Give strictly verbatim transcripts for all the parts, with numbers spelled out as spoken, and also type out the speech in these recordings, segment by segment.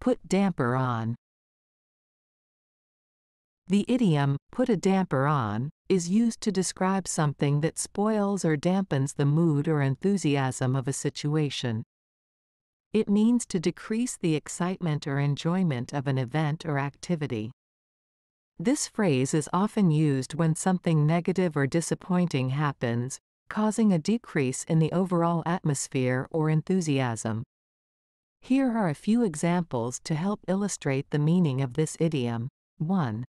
put damper on. The idiom, put a damper on, is used to describe something that spoils or dampens the mood or enthusiasm of a situation. It means to decrease the excitement or enjoyment of an event or activity. This phrase is often used when something negative or disappointing happens, causing a decrease in the overall atmosphere or enthusiasm. Here are a few examples to help illustrate the meaning of this idiom. one.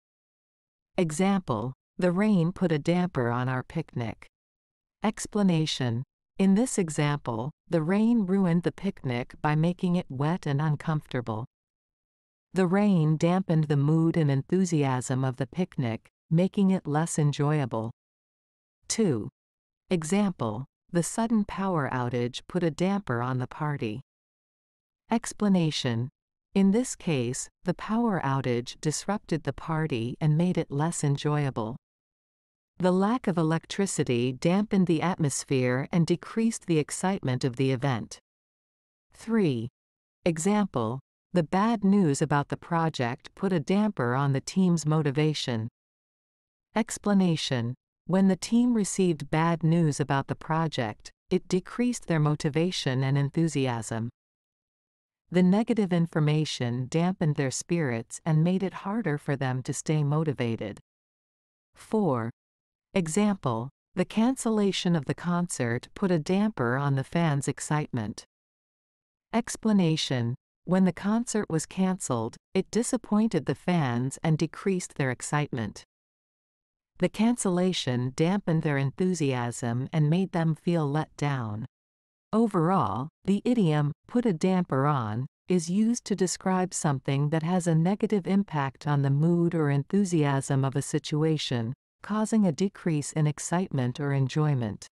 Example, the rain put a damper on our picnic. Explanation, in this example, the rain ruined the picnic by making it wet and uncomfortable. The rain dampened the mood and enthusiasm of the picnic, making it less enjoyable. two. Example, the sudden power outage put a damper on the party. Explanation, in this case, the power outage disrupted the party and made it less enjoyable. The lack of electricity dampened the atmosphere and decreased the excitement of the event. three. Example, the bad news about the project put a damper on the team's motivation. Explanation, when the team received bad news about the project, it decreased their motivation and enthusiasm. The negative information dampened their spirits and made it harder for them to stay motivated. four. Example, the cancellation of the concert put a damper on the fans' excitement. Explanation, when the concert was cancelled, it disappointed the fans and decreased their excitement. The cancellation dampened their enthusiasm and made them feel let down. Overall, the idiom, put a damper on, is used to describe something that has a negative impact on the mood or enthusiasm of a situation, causing a decrease in excitement or enjoyment.